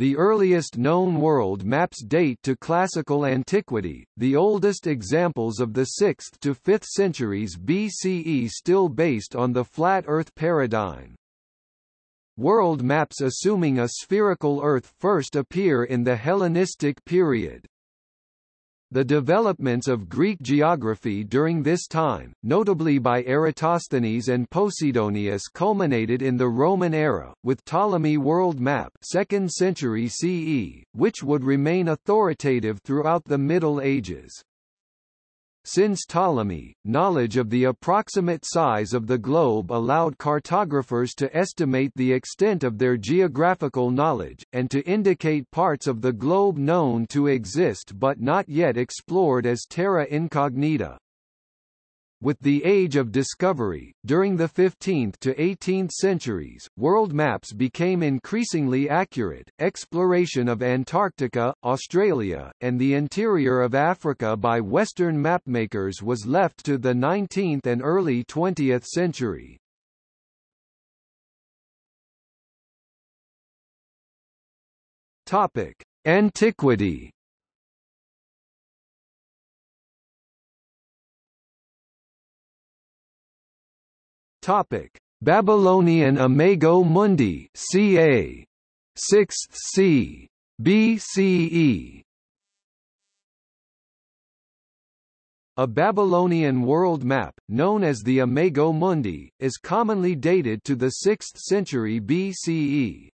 The earliest known world maps date to classical antiquity, the oldest examples of the 6th to 5th centuries BCE still based on the flat Earth paradigm. World maps assuming a spherical Earth first appear in the Hellenistic period. The developments of Greek geography during this time, notably by Eratosthenes and Posidonius, culminated in the Roman era, with Ptolemy's world map 2nd century CE, which would remain authoritative throughout the Middle Ages. Since Ptolemy, knowledge of the approximate size of the globe allowed cartographers to estimate the extent of their geographical knowledge, and to indicate parts of the globe known to exist but not yet explored as terra incognita. With the Age of Discovery, during the 15th to 18th centuries, world maps became increasingly accurate. Exploration of Antarctica, Australia, and the interior of Africa by Western mapmakers was left to the 19th and early 20th century. Topic: Antiquity. Topic: Babylonian Imago Mundi, ca. 6th c. BCE. A Babylonian world map, known as the Imago Mundi, is commonly dated to the 6th century BCE.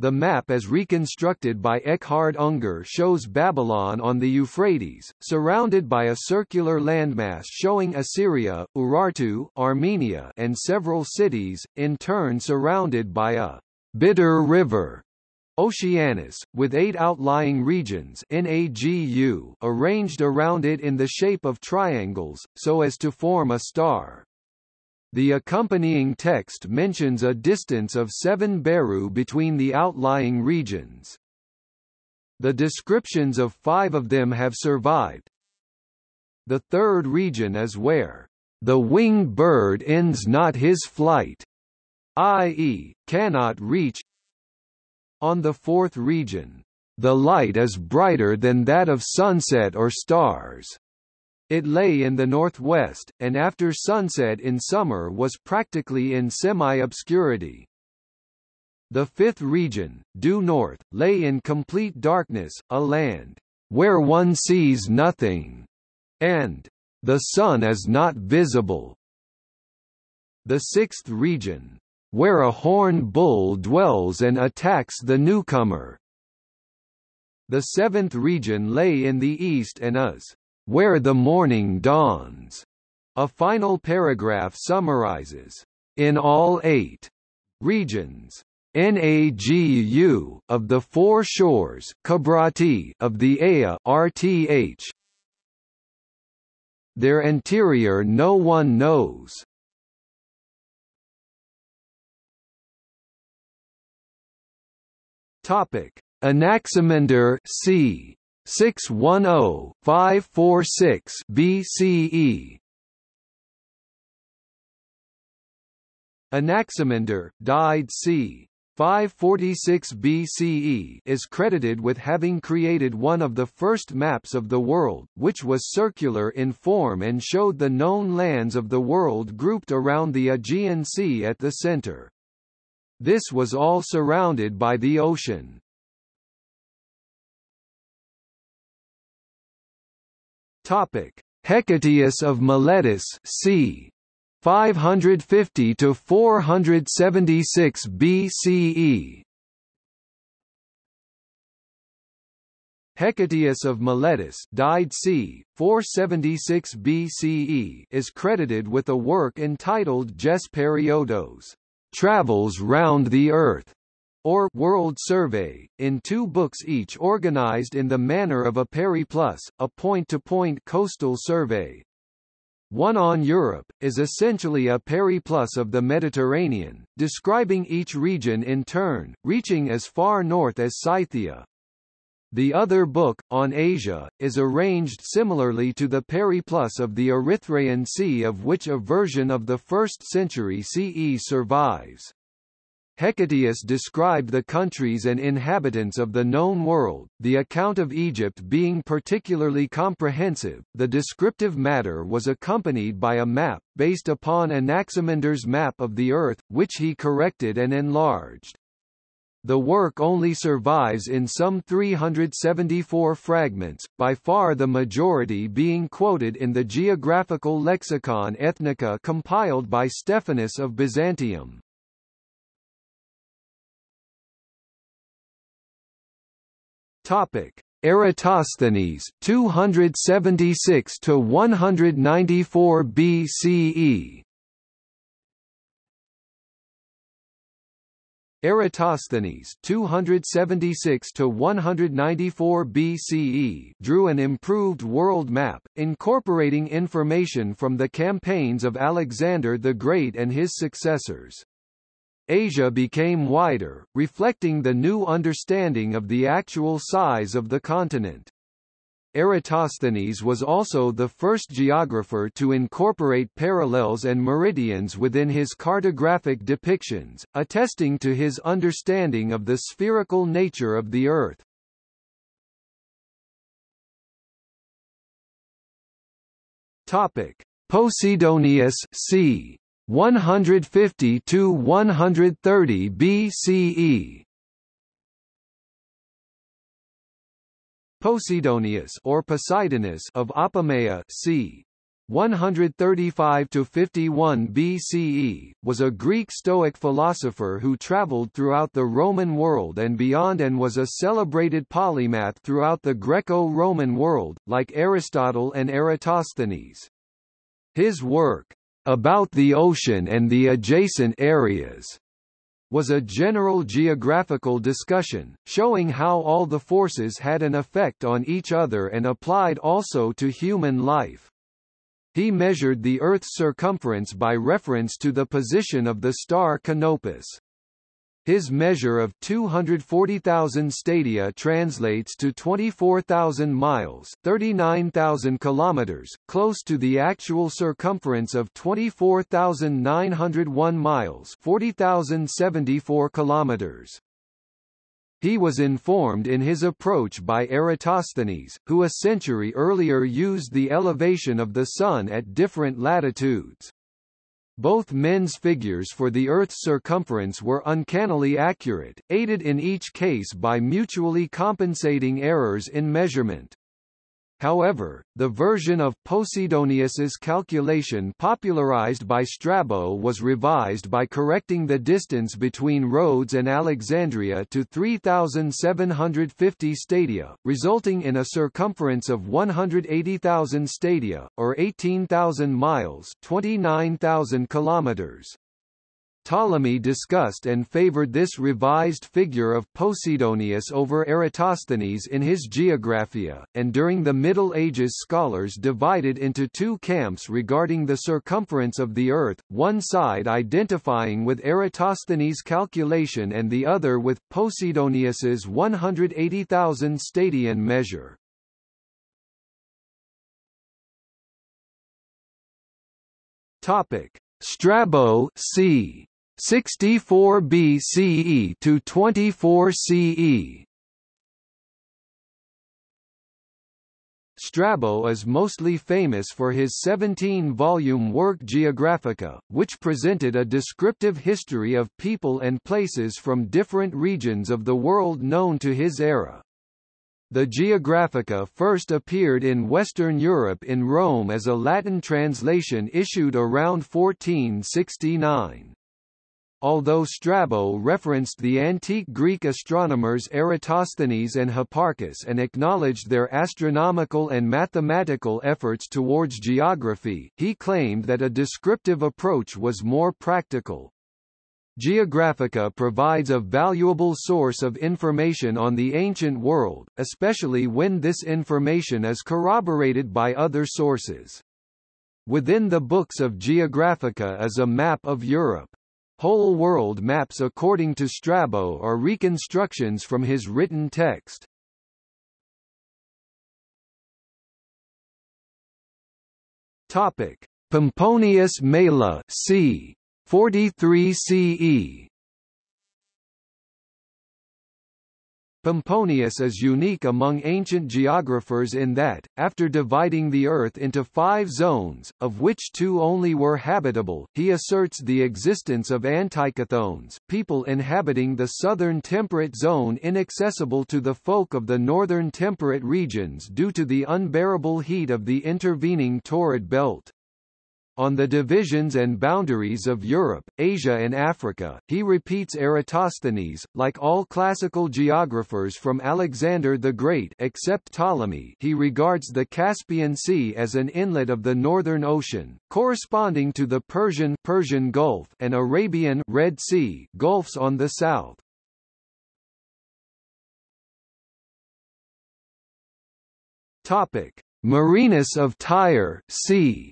The map as reconstructed by Eckhard Unger shows Babylon on the Euphrates, surrounded by a circular landmass showing Assyria, Urartu, Armenia, and several cities, in turn surrounded by a bitter river, Oceanus, with 8 outlying regions (NAGU) arranged around it in the shape of triangles, so as to form a star. The accompanying text mentions a distance of 7 beru between the outlying regions. The descriptions of 5 of them have survived. The third region is where the winged bird ends not his flight, i.e., cannot reach. On the fourth region, the light is brighter than that of sunset or stars. It lay in the northwest, and after sunset in summer was practically in semi-obscurity. The fifth region, due north, lay in complete darkness, a land where one sees nothing, and the sun is not visible. The sixth region, where a horned bull dwells and attacks the newcomer. The seventh region lay in the east and is where the morning dawns. A final paragraph summarizes, in all 8 regions, NAGU, of the 4 shores, Kabrati, of the Ea, RTH. Their interior no one knows. Topic: Anaximander, c. 610-546 BCE. Anaximander, died c. 546 BCE, is credited with having created one of the first maps of the world, which was circular in form and showed the known lands of the world grouped around the Aegean Sea at the center. This was all surrounded by the ocean. Topic: Hecataeus of Miletus, c. 550–476 BCE. Hecataeus of Miletus, died c. 476 BCE, is credited with a work entitled Ges Periodos, Travels Round the Earth, or World Survey, in 2 books each organized in the manner of a periplus, a point-to-point coastal survey. One on Europe, is essentially a periplus of the Mediterranean, describing each region in turn, reaching as far north as Scythia. The other book, on Asia, is arranged similarly to the periplus of the Erythraean Sea, of which a version of the 1st century CE survives. Hecataeus described the countries and inhabitants of the known world, the account of Egypt being particularly comprehensive. The descriptive matter was accompanied by a map, based upon Anaximander's map of the earth, which he corrected and enlarged. The work only survives in some 374 fragments, by far the majority being quoted in the Geographical Lexicon Ethnica compiled by Stephanus of Byzantium. Topic: Eratosthenes 276 to 194 BCE. Eratosthenes 276 to 194 BCE drew an improved world map, incorporating information from the campaigns of Alexander the Great and his successors. Asia became wider, reflecting the new understanding of the actual size of the continent. Eratosthenes was also the first geographer to incorporate parallels and meridians within his cartographic depictions, attesting to his understanding of the spherical nature of the Earth. Posidonius c. 150 to 130 BCE. Posidonius or Posidonius of Apamea c. 135 to 51 BCE was a Greek Stoic philosopher who traveled throughout the Roman world and beyond and was a celebrated polymath throughout the Greco-Roman world, like Aristotle and Eratosthenes. His work About the Ocean and the Adjacent Areas was a general geographical discussion, showing how all the forces had an effect on each other and applied also to human life. He measured the Earth's circumference by reference to the position of the star Canopus. His measure of 240,000 stadia translates to 24,000 miles, 39,000 kilometers, close to the actual circumference of 24,901 miles, 40,074 kilometers. He was informed in his approach by Eratosthenes, who a century earlier used the elevation of the sun at different latitudes. Both men's figures for the Earth's circumference were uncannily accurate, aided in each case by mutually compensating errors in measurement. However, the version of Posidonius's calculation popularized by Strabo was revised by correcting the distance between Rhodes and Alexandria to 3,750 stadia, resulting in a circumference of 180,000 stadia, or 18,000 miles, 29,000 kilometers. Ptolemy discussed and favored this revised figure of Posidonius over Eratosthenes in his Geographia, and during the Middle Ages scholars divided into two camps regarding the circumference of the Earth, one side identifying with Eratosthenes' calculation and the other with Posidonius's 180,000 stadian measure. Strabo c. 64 BCE to 24 CE. Strabo is mostly famous for his 17-volume work Geographica, which presented a descriptive history of people and places from different regions of the world known to his era. The Geographica first appeared in Western Europe in Rome as a Latin translation issued around 1469. Although Strabo referenced the antique Greek astronomers Eratosthenes and Hipparchus and acknowledged their astronomical and mathematical efforts towards geography, he claimed that a descriptive approach was more practical. Geographica provides a valuable source of information on the ancient world, especially when this information is corroborated by other sources. Within the books of Geographica is a map of Europe. Whole world maps according to Strabo are reconstructions from his written text. Pomponius Mela c. 43 CE. Pomponius is unique among ancient geographers in that, after dividing the earth into 5 zones, of which 2 only were habitable, he asserts the existence of antikythones, people inhabiting the southern temperate zone inaccessible to the folk of the northern temperate regions due to the unbearable heat of the intervening torrid belt. On the divisions and boundaries of Europe, Asia and Africa, he repeats Eratosthenes. Like all classical geographers from Alexander the Great except Ptolemy, he regards the Caspian Sea as an inlet of the Northern Ocean, corresponding to the Persian Gulf and Arabian Red Sea gulfs on the south. Topic: Marinus of Tyre, c.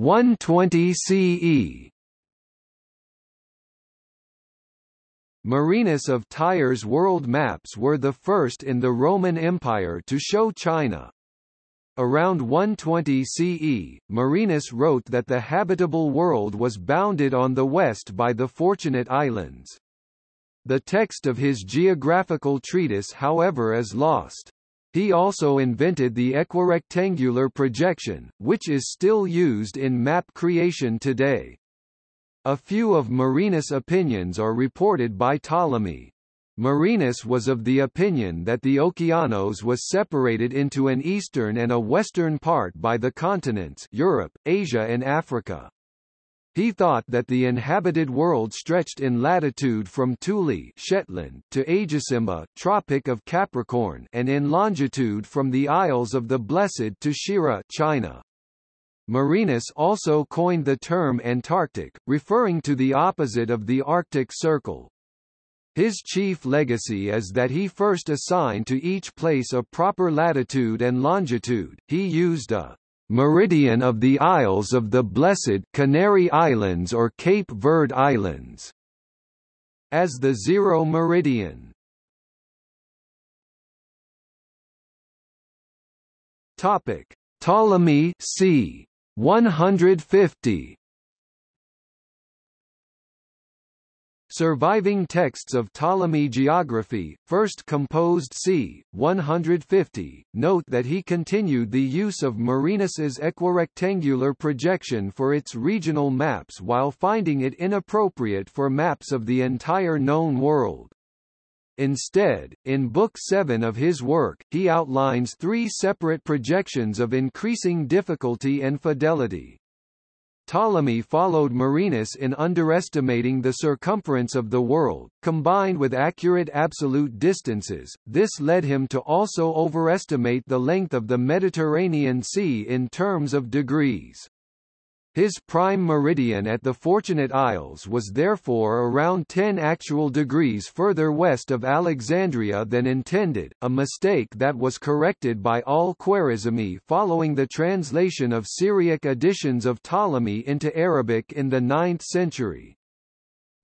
120 CE. Marinus of Tyre's world maps were the first in the Roman Empire to show China. Around 120 CE, Marinus wrote that the habitable world was bounded on the west by the Fortunate Islands. The text of his geographical treatise, however, is lost. He also invented the equirectangular projection, which is still used in map creation today. A few of Marinus' opinions are reported by Ptolemy. Marinus was of the opinion that the Okeanos was separated into an eastern and a western part by the continents Europe, Asia and Africa. He thought that the inhabited world stretched in latitude from Thule, Shetland, to Aegisimba, Tropic of Capricorn, and in longitude from the Isles of the Blessed to Shira, China. Marinus also coined the term Antarctic, referring to the opposite of the Arctic Circle. His chief legacy is that he first assigned to each place a proper latitude and longitude. He used a meridian of the Isles of the Blessed, Canary Islands or Cape Verde Islands, as the zero meridian. Topic: Ptolemy c. 150. Surviving texts of Ptolemy geography, first composed c. 150, note that he continued the use of Marinus's equirectangular projection for its regional maps while finding it inappropriate for maps of the entire known world. Instead, in Book 7 of his work, he outlines 3 separate projections of increasing difficulty and fidelity. Ptolemy followed Marinus in underestimating the circumference of the world, combined with accurate absolute distances. This led him to also overestimate the length of the Mediterranean Sea in terms of degrees. His prime meridian at the Fortunate Isles was therefore around 10 actual degrees further west of Alexandria than intended, a mistake that was corrected by Al-Khwarizmi following the translation of Syriac editions of Ptolemy into Arabic in the 9th century.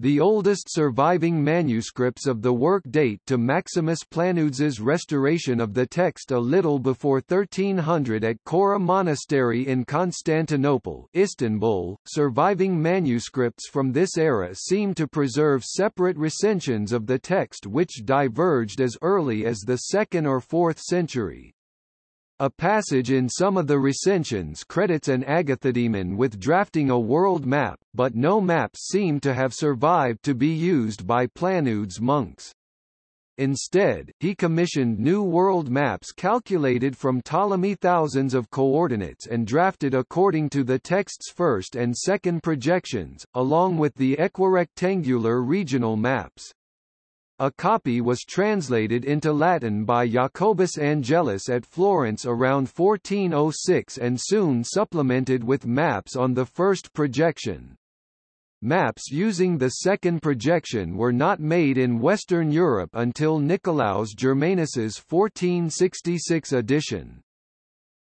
The oldest surviving manuscripts of the work date to Maximus Planudes's restoration of the text a little before 1300 at Kora Monastery in Constantinople, Istanbul. Surviving manuscripts from this era seem to preserve separate recensions of the text which diverged as early as the 2nd or 4th century. A passage in some of the recensions credits an Agathodemon with drafting a world map, but no maps seem to have survived to be used by Planudes monks. Instead, he commissioned new world maps calculated from Ptolemy thousands of coordinates and drafted according to the text's first and second projections, along with the equirectangular regional maps. A copy was translated into Latin by Jacobus Angelus at Florence around 1406 and soon supplemented with maps on the first projection. Maps using the second projection were not made in Western Europe until Nicolaus Germanus's 1466 edition.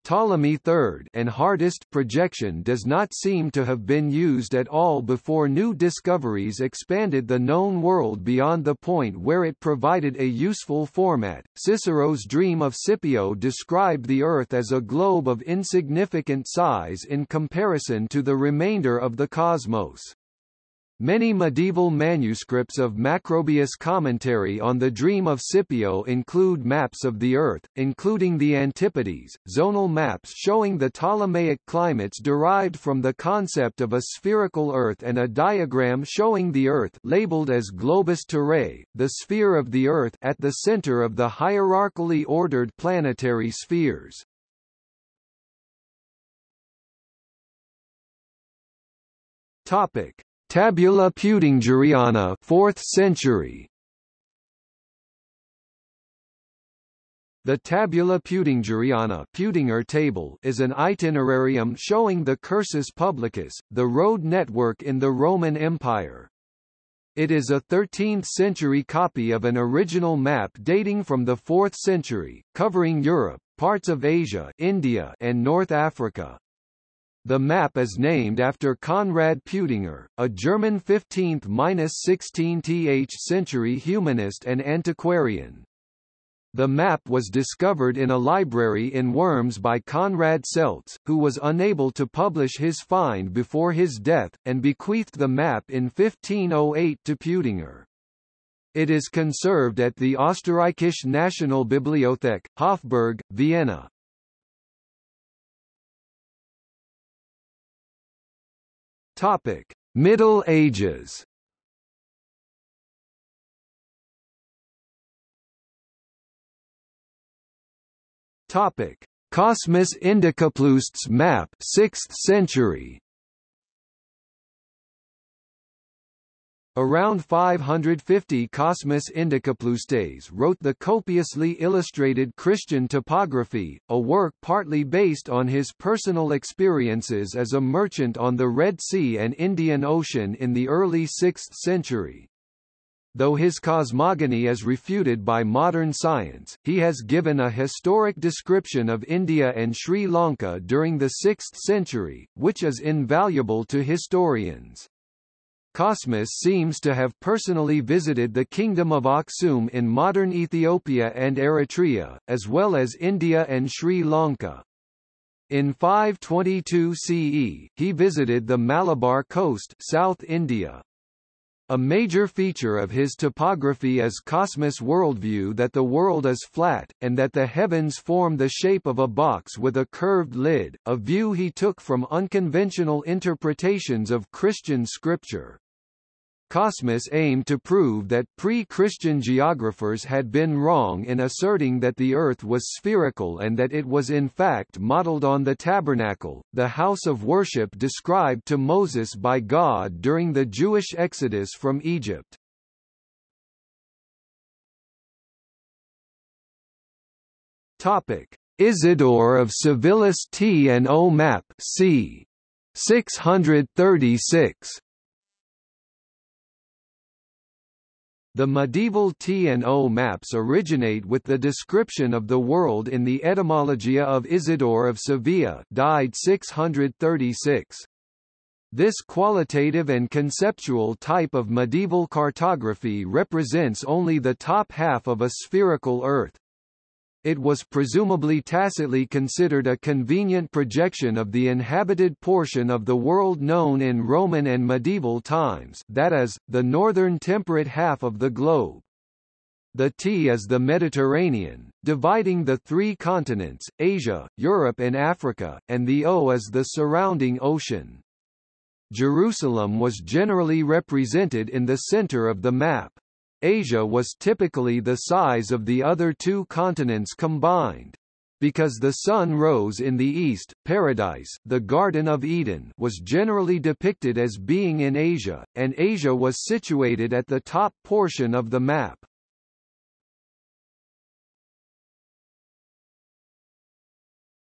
Ptolemy III and hardest projection does not seem to have been used at all before new discoveries expanded the known world beyond the point where it provided a useful format. Cicero's dream of Scipio described the Earth as a globe of insignificant size in comparison to the remainder of the cosmos. Many medieval manuscripts of Macrobius' commentary on the Dream of Scipio include maps of the Earth, including the Antipodes, zonal maps showing the Ptolemaic climates derived from the concept of a spherical Earth and a diagram showing the Earth labeled as Globus Terrae, the sphere of the Earth at the center of the hierarchically ordered planetary spheres. Topic: Tabula Peutingeriana, 4th century. The Tabula Peutingeriana, Peutinger table, is an itinerarium showing the cursus publicus, the road network in the Roman Empire. It is a 13th century copy of an original map dating from the 4th century, covering Europe, parts of Asia, India, and North Africa. The map is named after Konrad Peutinger, a German 15th–16th century humanist and antiquarian. The map was discovered in a library in Worms by Konrad Celtis, who was unable to publish his find before his death, and bequeathed the map in 1508 to Peutinger. It is conserved at the Österreichische Nationalbibliothek, Hofburg, Vienna. Topic: Middle Ages. Topic: Cosmas Indicopleustes map, 6th century. Around 550, Cosmas Indicopleustes wrote the copiously illustrated Christian Topography, a work partly based on his personal experiences as a merchant on the Red Sea and Indian Ocean in the early 6th century. Though his cosmogony is refuted by modern science, he has given a historic description of India and Sri Lanka during the 6th century, which is invaluable to historians. Cosmas seems to have personally visited the kingdom of Aksum in modern Ethiopia and Eritrea, as well as India and Sri Lanka. In 522 CE, he visited the Malabar coast, South India. A major feature of his topography is Cosmas' worldview that the world is flat, and that the heavens form the shape of a box with a curved lid, a view he took from unconventional interpretations of Christian scripture. Cosmas aimed to prove that pre-Christian geographers had been wrong in asserting that the Earth was spherical and that it was in fact modeled on the tabernacle, the house of worship described to Moses by God during the Jewish exodus from Egypt. Isidore of Seville's T&O map, c. 636. The medieval T&O maps originate with the description of the world in the Etymologia of Isidore of Seville, died 636. This qualitative and conceptual type of medieval cartography represents only the top half of a spherical Earth. It was presumably tacitly considered a convenient projection of the inhabited portion of the world known in Roman and medieval times, that is, the northern temperate half of the globe. The T is the Mediterranean, dividing the three continents, Asia, Europe and Africa, and the O is the surrounding ocean. Jerusalem was generally represented in the center of the map. Asia was typically the size of the other two continents combined. Because the sun rose in the east, paradise, the Garden of Eden, was generally depicted as being in Asia, and Asia was situated at the top portion of the map.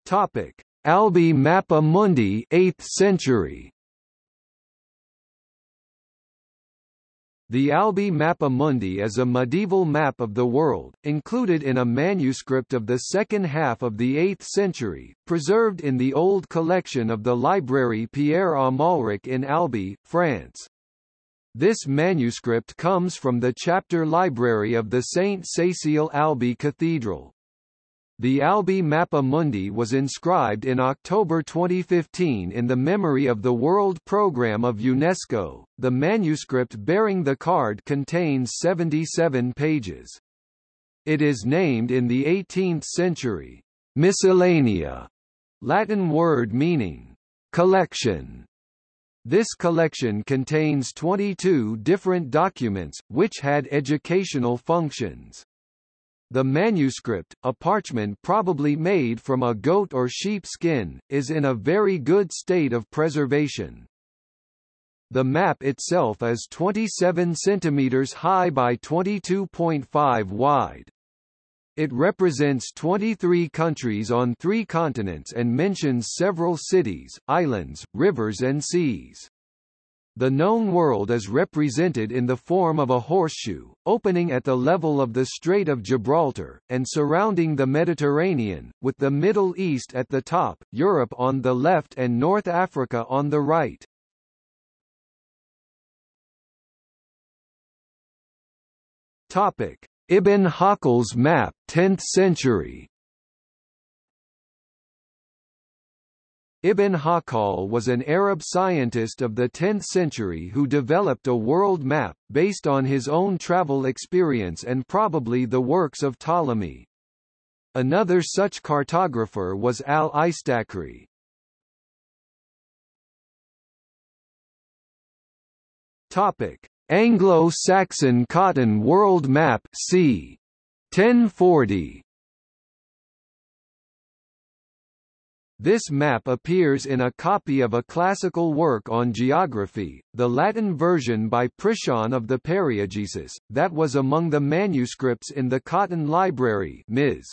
Topic: Albi Mappa Mundi, 8th century. The Albi Mappa Mundi is a medieval map of the world, included in a manuscript of the second half of the 8th century, preserved in the old collection of the library Pierre-Amalric in Albi, France. This manuscript comes from the chapter library of the Saint Cécile Albi Cathedral. The Albi Mappa Mundi was inscribed in October 2015 in the memory of the World Programme of UNESCO. The manuscript bearing the card contains 77 pages. It is named in the 18th century, miscellanea, Latin word meaning collection. This collection contains 22 different documents, which had educational functions. The manuscript, a parchment probably made from a goat or sheep skin, is in a very good state of preservation. The map itself is 27 cm high by 22.5 wide. It represents 23 countries on 3 continents and mentions several cities, islands, rivers and seas. The known world is represented in the form of a horseshoe, opening at the level of the Strait of Gibraltar, and surrounding the Mediterranean, with the Middle East at the top, Europe on the left and North Africa on the right. Ibn Hawqal's map, 10th century. Ibn Hawqal was an Arab scientist of the 10th century who developed a world map, based on his own travel experience and probably the works of Ptolemy. Another such cartographer was Al-Istakri. Anglo-Saxon Cotton World Map c. 1040. This map appears in a copy of a classical work on geography, the Latin version by Priscian of the Periagesis, that was among the manuscripts in the Cotton Library, Ms.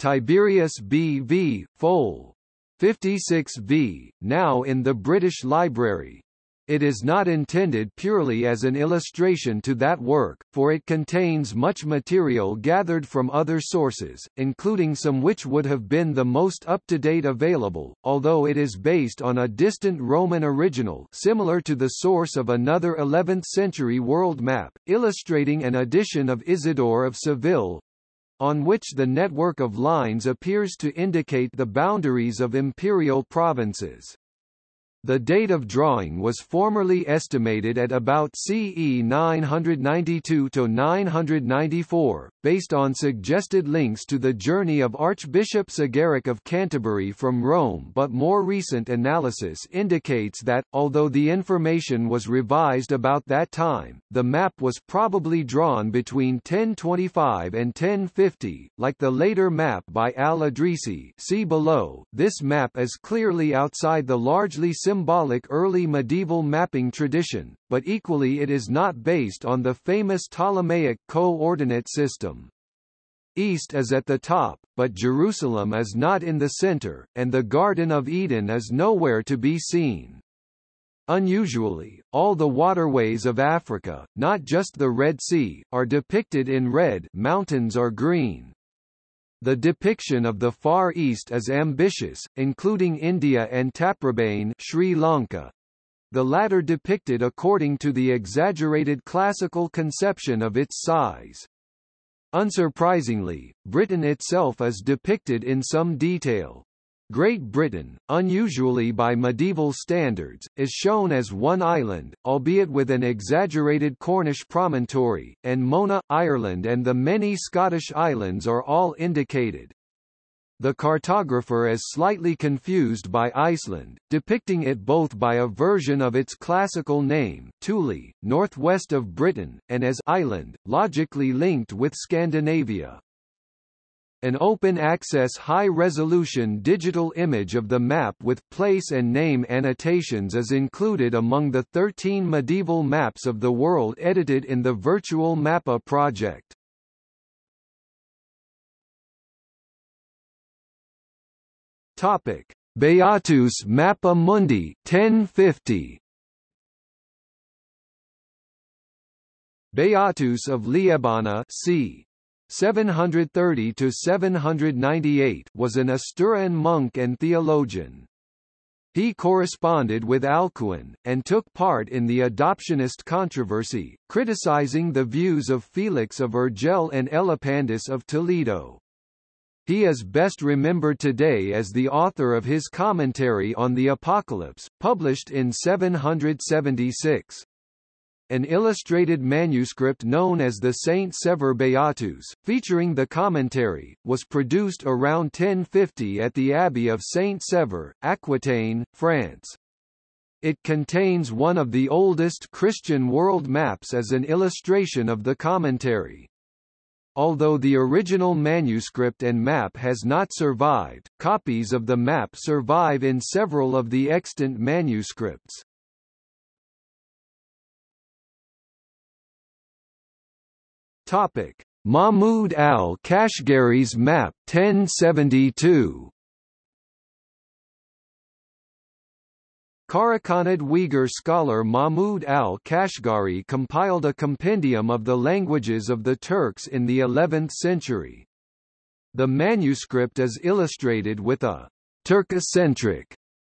Tiberius B. v. Fol. 56 v, now in the British Library. It is not intended purely as an illustration to that work, for it contains much material gathered from other sources, including some which would have been the most up-to-date available, although it is based on a distant Roman original similar to the source of another 11th-century world map, illustrating an edition of Isidore of Seville, on which the network of lines appears to indicate the boundaries of imperial provinces. The date of drawing was formerly estimated at about CE 992–994, based on suggested links to the journey of Archbishop Sigeric of Canterbury from Rome, but more recent analysis indicates that, although the information was revised about that time, the map was probably drawn between 1025 and 1050. Like the later map by Al-Idrisi, see below, this map is clearly outside the largely symbolic early medieval mapping tradition, but equally it is not based on the famous Ptolemaic coordinate system. East is at the top, but Jerusalem is not in the center, and the Garden of Eden is nowhere to be seen. Unusually, all the waterways of Africa, not just the Red Sea, are depicted in red, mountains are green. The depiction of the Far East is ambitious, including India and Taprobane, Sri Lanka. The latter depicted according to the exaggerated classical conception of its size. Unsurprisingly, Britain itself is depicted in some detail. Great Britain, unusually by medieval standards, is shown as one island, albeit with an exaggerated Cornish promontory, and Mona, Ireland and the many Scottish islands are all indicated. The cartographer is slightly confused by Iceland, depicting it both by a version of its classical name, Thule, northwest of Britain, and as island, logically linked with Scandinavia. An open-access high-resolution digital image of the map with place and name annotations is included among the 13 medieval maps of the world edited in the Virtual Mappa project. Topic: Beatus Mappa Mundi 1050. Beatus of Liebana c. 730–798 was an Asturian monk and theologian. He corresponded with Alcuin, and took part in the adoptionist controversy, criticizing the views of Felix of Urgell and Elipandus of Toledo. He is best remembered today as the author of his commentary on the Apocalypse, published in 776. An illustrated manuscript known as the Saint Sever Beatus, featuring the commentary, was produced around 1050 at the Abbey of Saint Sever, Aquitaine, France. It contains one of the oldest Christian world maps as an illustration of the commentary. Although the original manuscript and map has not survived, copies of the map survive in several of the extant manuscripts. Topic: Mahmud al-Kashgari's map 1072. Karakhanid Uyghur scholar Mahmud al-Kashgari compiled a compendium of the languages of the Turks in the 11th century. The manuscript is illustrated with a Turkocentric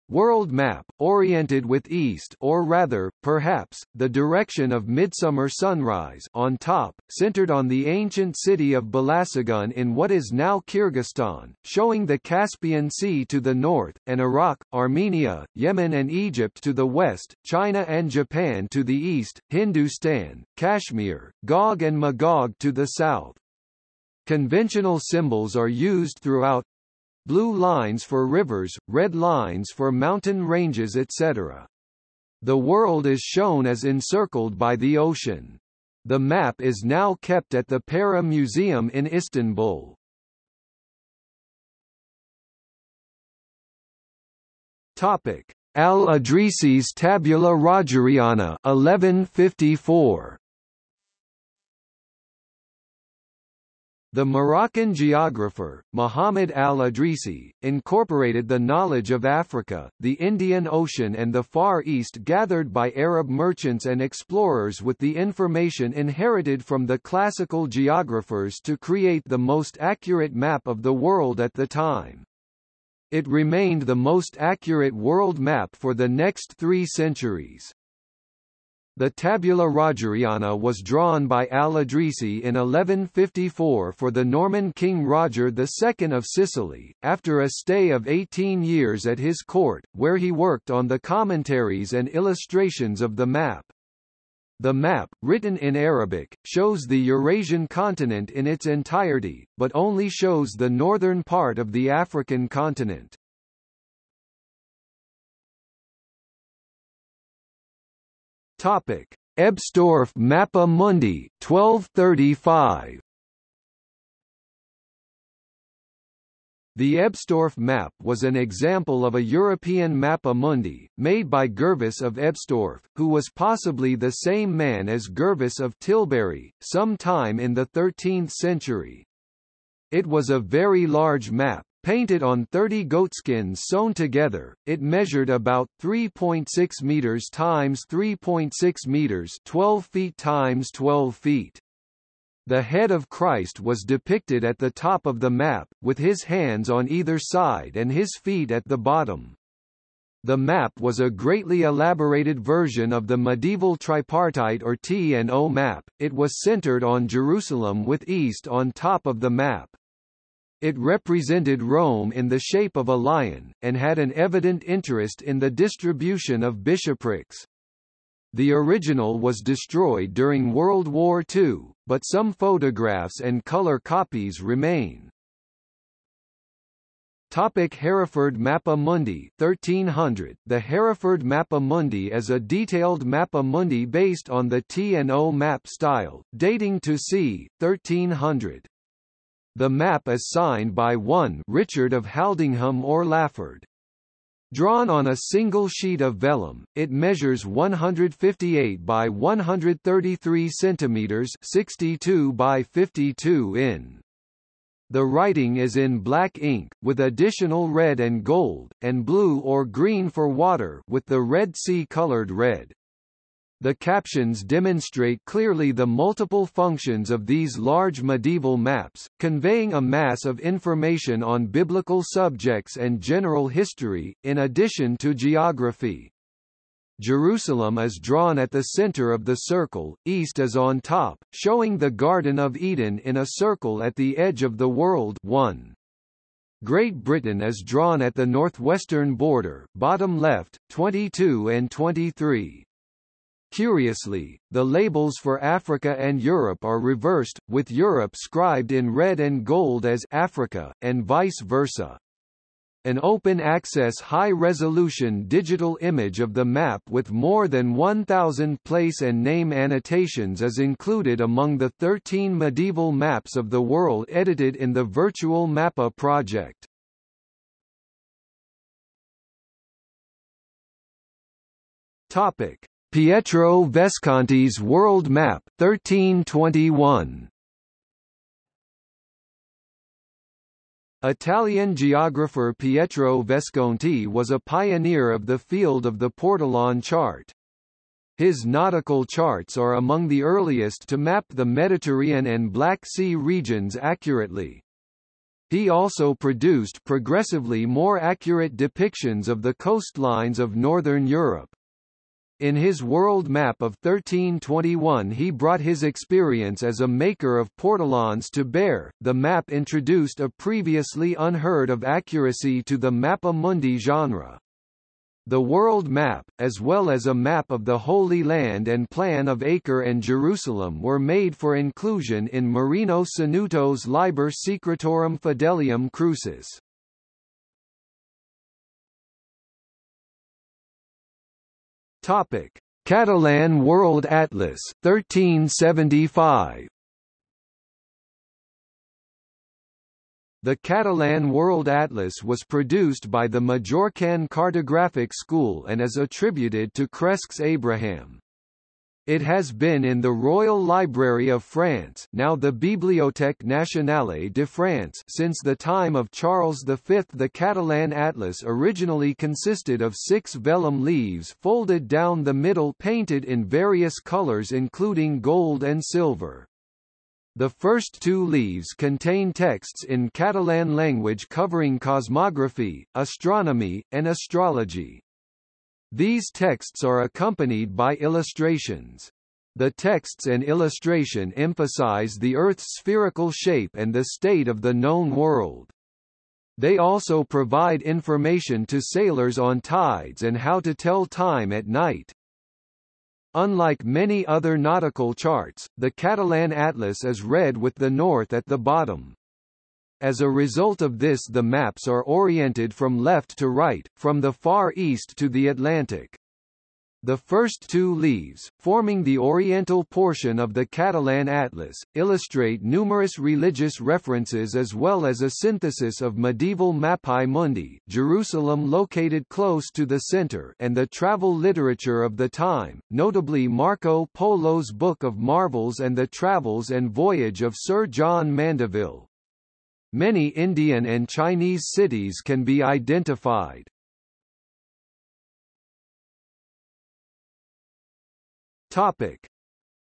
world map, oriented with east, or rather, perhaps, the direction of midsummer sunrise, on top, centered on the ancient city of Balasagun in what is now Kyrgyzstan, showing the Caspian Sea to the north, and Iraq, Armenia, Yemen and Egypt to the west, China and Japan to the east, Hindustan, Kashmir, Gog and Magog to the south. Conventional symbols are used throughout. Blue lines for rivers, red lines for mountain ranges, etc. The world is shown as encircled by the ocean. The map is now kept at the Para Museum in Istanbul. Topic: Al-Idrisi's Tabula Rogeriana 1154. The Moroccan geographer, Muhammad al-Idrisi, incorporated the knowledge of Africa, the Indian Ocean and the Far East gathered by Arab merchants and explorers with the information inherited from the classical geographers to create the most accurate map of the world at the time. It remained the most accurate world map for the next 3 centuries. The Tabula Rogeriana was drawn by al-Idrisi in 1154 for the Norman king Roger II of Sicily, after a stay of 18 years at his court, where he worked on the commentaries and illustrations of the map. The map, written in Arabic, shows the Eurasian continent in its entirety, but only shows the northern part of the African continent. Topic: Ebsdorf Mappa Mundi 1235. The Ebsdorf map was an example of a European Mappa Mundi, made by Gervais of Ebsdorf, who was possibly the same man as Gervais of Tilbury, sometime in the 13th century. It was a very large map, painted on 30 goatskins sewn together. It measured about 3.6 meters times 3.6 meters, 12 feet times 12 feet. The head of Christ was depicted at the top of the map, with his hands on either side and his feet at the bottom. The map was a greatly elaborated version of the medieval tripartite or T&O map. It was centered on Jerusalem with east on top of the map. It represented Rome in the shape of a lion, and had an evident interest in the distribution of bishoprics. The original was destroyed during World War II, but some photographs and color copies remain. Topic: Hereford Mappa Mundi 1300. The Hereford Mappa Mundi is a detailed Mappa Mundi based on the T&O map style, dating to c. 1300. The map is signed by one Richard of Haldingham or Lafford. Drawn on a single sheet of vellum, it measures 158 by 133 centimeters, 62 by 52 in. The writing is in black ink, with additional red and gold, and blue or green for water, with the Red Sea colored red. The captions demonstrate clearly the multiple functions of these large medieval maps, conveying a mass of information on biblical subjects and general history, in addition to geography. Jerusalem is drawn at the center of the circle, east is on top, showing the Garden of Eden in a circle at the edge of the world. 1. Great Britain is drawn at the northwestern border, bottom left, 22 and 23. Curiously, the labels for Africa and Europe are reversed, with Europe scribed in red and gold as Africa, and vice versa. An open-access high-resolution digital image of the map with more than 1,000 place and name annotations is included among the 13 medieval maps of the world edited in the Virtual Mappa project. Pietro Vesconti's World Map 1321. Italian geographer Pietro Vesconti was a pioneer of the field of the Portolan chart. His nautical charts are among the earliest to map the Mediterranean and Black Sea regions accurately. He also produced progressively more accurate depictions of the coastlines of northern Europe. In his World Map of 1321 he brought his experience as a maker of portolans to bear. The map introduced a previously unheard of accuracy to the Mappa Mundi genre. The World Map, as well as a map of the Holy Land and plan of Acre and Jerusalem, were made for inclusion in Marino Sanuto's Liber Secretorum Fidelium Crucis. Topic: Catalan World Atlas 1375. The Catalan World Atlas was produced by the Majorcan cartographic school and is attributed to Cresques Abraham. It has been in the Royal Library of France, now the Bibliothèque Nationale de France, since the time of Charles V. The Catalan atlas originally consisted of 6 vellum leaves folded down the middle, painted in various colors including gold and silver. The first 2 leaves contain texts in Catalan language covering cosmography, astronomy, and astrology. These texts are accompanied by illustrations. The texts and illustration emphasize the Earth's spherical shape and the state of the known world. They also provide information to sailors on tides and how to tell time at night. Unlike many other nautical charts, the Catalan atlas is read with the north at the bottom. As a result of this, the maps are oriented from left to right, from the Far East to the Atlantic. The first 2 leaves, forming the oriental portion of the Catalan atlas, illustrate numerous religious references as well as a synthesis of medieval Mappae Mundi, Jerusalem located close to the center, and the travel literature of the time, notably Marco Polo's Book of Marvels and the Travels and Voyage of Sir John Mandeville. Many Indian and Chinese cities can be identified. Topic: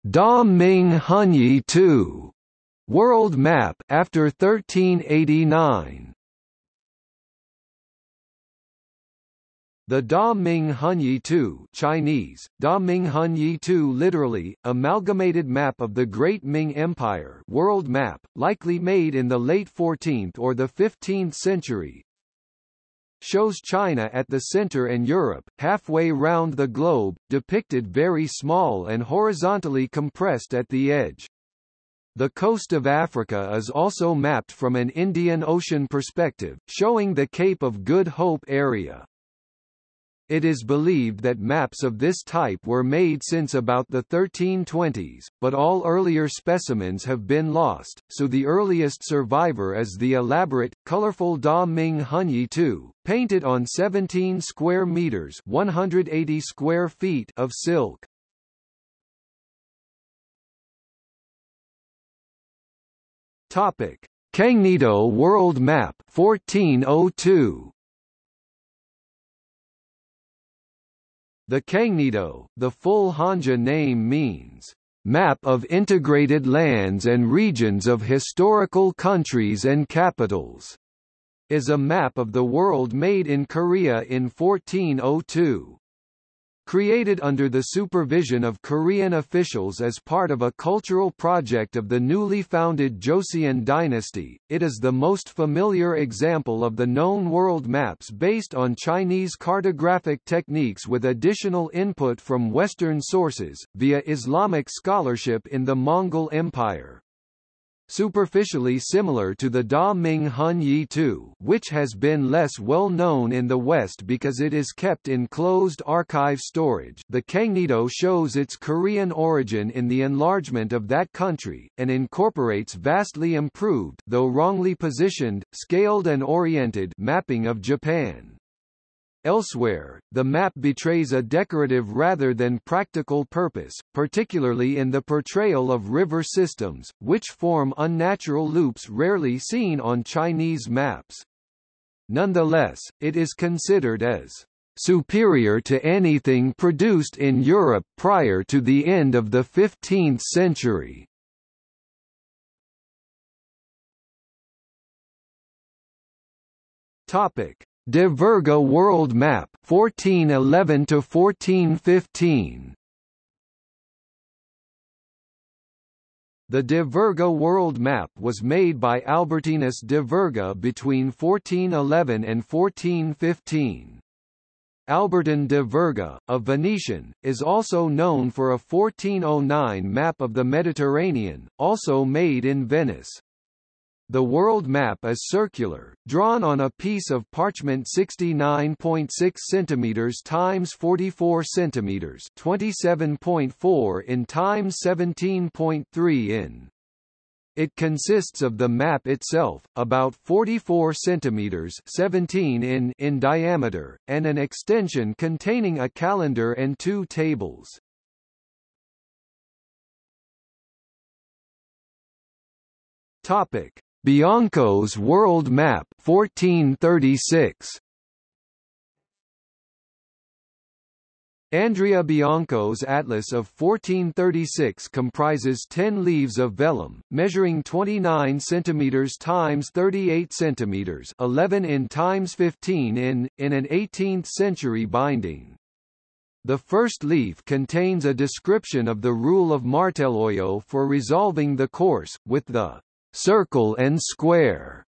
Da Ming Hunyi II World Map after 1389. The Da Ming Hunyi II, Chinese, Da Ming Hunyi II, literally, amalgamated map of the Great Ming Empire world map, likely made in the late 14th or the 15th century, shows China at the center and Europe, halfway round the globe, depicted very small and horizontally compressed at the edge. The coast of Africa is also mapped from an Indian Ocean perspective, showing the Cape of Good Hope area. It is believed that maps of this type were made since about the 1320s, but all earlier specimens have been lost, so the earliest survivor is the elaborate, colorful Da Ming Hunyi II, painted on 17 square meters (180 square feet) of silk. Topic: Cangnito World Map 1402. The Cangnito, the full Hanja name means, "...map of integrated lands and regions of historical countries and capitals," is a map of the world made in Korea in 1402. created under the supervision of Korean officials as part of a cultural project of the newly founded Joseon dynasty. It is the most familiar example of the known world maps based on Chinese cartographic techniques with additional input from Western sources, via Islamic scholarship in the Mongol Empire. Superficially similar to the Da Ming Han Yi II, which has been less well known in the West because it is kept in closed archive storage, the Kangnido shows its Korean origin in the enlargement of that country, and incorporates vastly improved, though wrongly positioned, scaled and oriented mapping of Japan. Elsewhere, the map betrays a decorative rather than practical purpose, particularly in the portrayal of river systems, which form unnatural loops rarely seen on Chinese maps. Nonetheless, it is considered as superior to anything produced in Europe prior to the end of the 15th century. De Virga world map 1411 to 1415. The De Virga world map was made by Albertinus De Virga between 1411 and 1415. Albertin de Virga, a Venetian, is also known for a 1409 map of the Mediterranean, also made in Venice. The world map is circular, drawn on a piece of parchment 69.6 cm x 44 cm 27.4 in x 17.3 in. It consists of the map itself, about 44 cm 17 in diameter, and an extension containing a calendar and two tables. Bianco's world map 1436. Andrea Bianco's atlas of 1436 comprises 10 leaves of vellum, measuring 29 cm x 38 cm 11 in x 15 in an 18th-century binding. The first leaf contains a description of the rule of Martelloio for resolving the course, with the circle and square,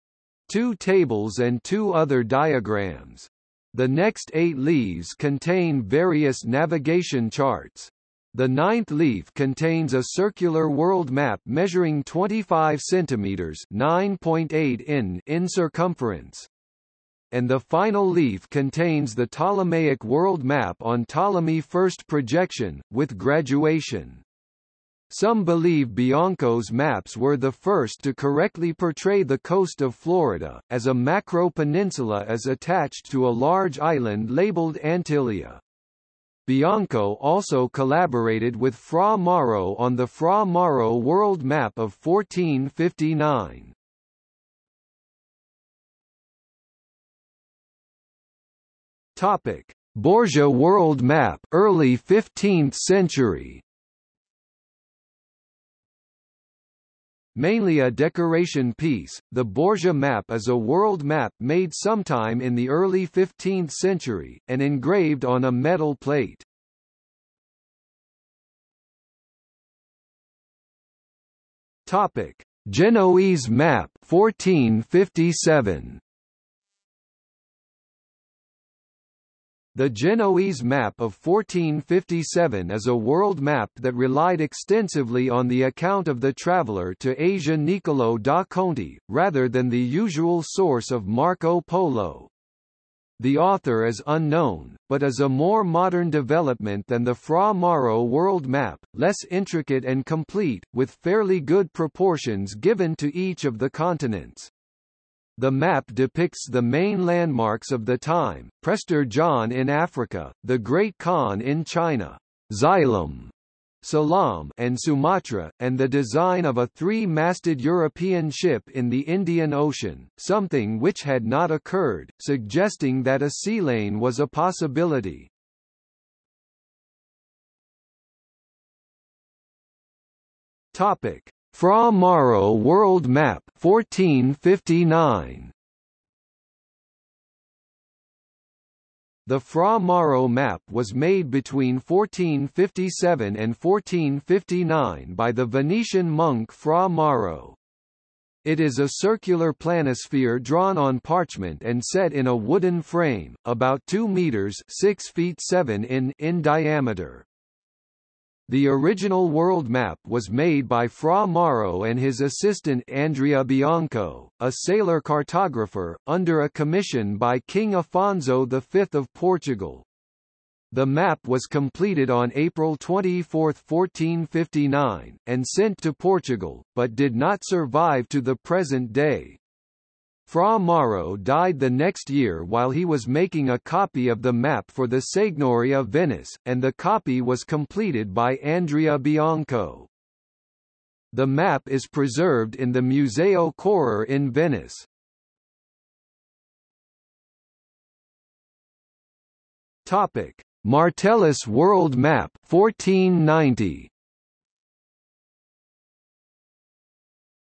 two tables and two other diagrams. The next 8 leaves contain various navigation charts. The 9th leaf contains a circular world map measuring 25 cm 9.8 in circumference. And the final leaf contains the Ptolemaic world map on Ptolemy first projection, with graduation. Some believe Bianco's maps were the first to correctly portray the coast of Florida, as a macro-peninsula is attached to a large island labeled Antilia. Bianco also collaborated with Fra Mauro on the Fra Mauro world map of 1459. Borgia world map, early 15th century. Mainly a decoration piece, the Borgia map is a world map made sometime in the early 15th century, and engraved on a metal plate. Genoese map 1457. The Genoese map of 1457 is a world map that relied extensively on the account of the traveller to Asia Niccolo da Conti, rather than the usual source of Marco Polo. The author is unknown, but is a more modern development than the Fra Mauro world map, less intricate and complete, with fairly good proportions given to each of the continents. The map depicts the main landmarks of the time: Prester John in Africa, the Great Khan in China, Xylem, Ceylon and Sumatra, and the design of a 3-masted European ship in the Indian Ocean, something which had not occurred, suggesting that a sea lane was a possibility. Fra Mauro world map 1459. The Fra Mauro map was made between 1457 and 1459 by the Venetian monk Fra Mauro. It is a circular planisphere drawn on parchment and set in a wooden frame, about 2 meters (6 feet 7 in) in diameter. The original world map was made by Fra Mauro and his assistant Andrea Bianco, a sailor cartographer, under a commission by King Afonso V of Portugal. The map was completed on April 24, 1459, and sent to Portugal, but did not survive to the present day. Fra Mauro died the next year while he was making a copy of the map for the Signory of Venice, and the copy was completed by Andrea Bianco. The map is preserved in the Museo Correr in Venice. Martellus World Map 1490.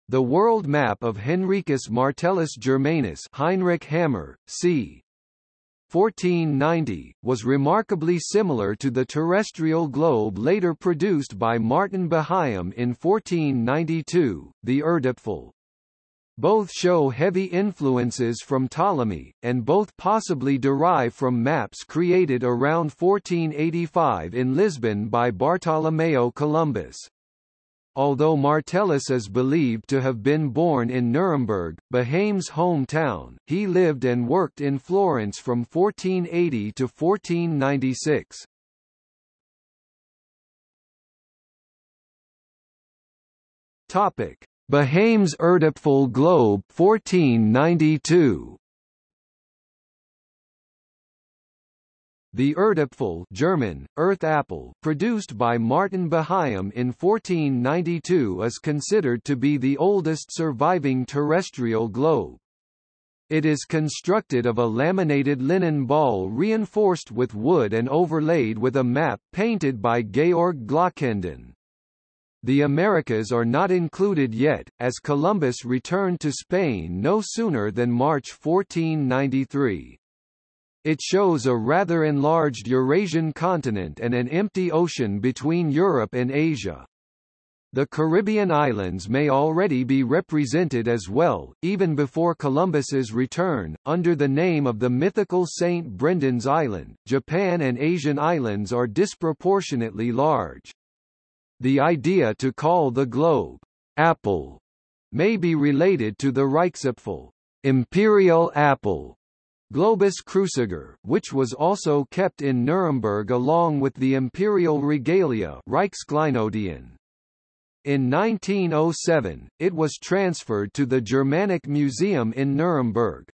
The world map of Henricus Martellus Germanus Heinrich Hammer, c. 1490, was remarkably similar to the terrestrial globe later produced by Martin Behaim in 1492, the Erdapfel. Both show heavy influences from Ptolemy, and both possibly derive from maps created around 1485 in Lisbon by Bartolomeo Columbus. Although Martellus is believed to have been born in Nuremberg, Behaim's hometown, he lived and worked in Florence from 1480 to 1496. Behaim's Erdapfel globe 1492. The Erdapfel (German: Earth apple) produced by Martin Behaim in 1492 is considered to be the oldest surviving terrestrial globe. It is constructed of a laminated linen ball reinforced with wood and overlaid with a map painted by Georg Glockenden. The Americas are not included yet, as Columbus returned to Spain no sooner than March 1493. It shows a rather enlarged Eurasian continent and an empty ocean between Europe and Asia. The Caribbean islands may already be represented as well, even before Columbus's return, under the name of the mythical St. Brendan's Island. Japan and Asian islands are disproportionately large. The idea to call the globe apple may be related to the Reichsapfel, imperial apple, Globus Cruciger, which was also kept in Nuremberg along with the imperial regalia Reichskleinodien. In 1907, it was transferred to the Germanic Museum in Nuremberg.